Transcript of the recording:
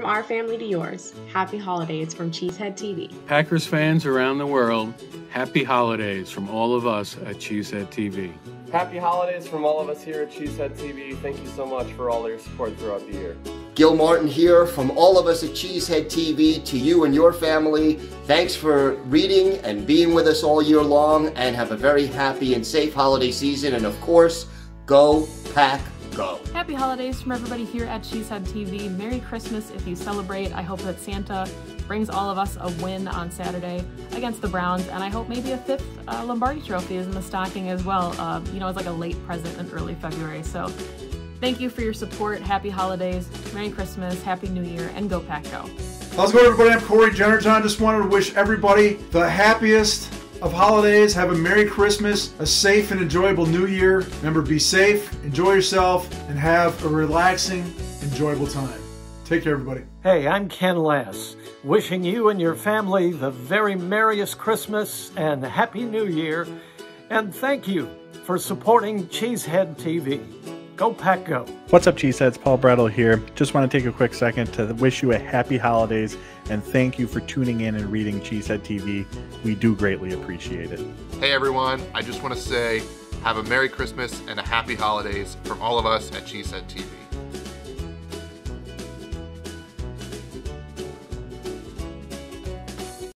from our family to yours, happy holidays from Cheesehead TV. Packers fans around the world, happy holidays from all of us at Cheesehead TV. Happy holidays from all of us here at Cheesehead TV. Thank you so much for all your support throughout the year. Gil Martin here from all of us at Cheesehead TV to you and your family. Thanks for reading and being with us all year long, and have a very happy and safe holiday season. And of course, go Pack Go. Happy holidays from everybody here at Cheesehead TV. Merry Christmas if you celebrate. I hope that Santa brings all of us a win on Saturday against the Browns, and I hope maybe a fifth Lombardi Trophy is in the stocking as well. You know, it's like a late present in early February, so thank you for your support. Happy holidays, Merry Christmas, Happy New Year, and go Pack Go. How's it going, everybody? I'm Corey Jenner. I just wanted to wish everybody the happiest of holidays. Have a Merry Christmas, a safe and enjoyable New Year. Remember, be safe, enjoy yourself, and have a relaxing, enjoyable time. Take care, everybody. Hey, I'm Ken Lass, wishing you and your family the very merriest Christmas and Happy New Year, and thank you for supporting Cheesehead TV. Go Pack Go. What's up, Cheeseheads? Paul Brettel here. Just want to take a quick second to wish you a happy holidays and thank you for tuning in and reading Cheesehead TV. We do greatly appreciate it. Hey everyone, I just want to say have a Merry Christmas and a happy holidays from all of us at Cheesehead TV.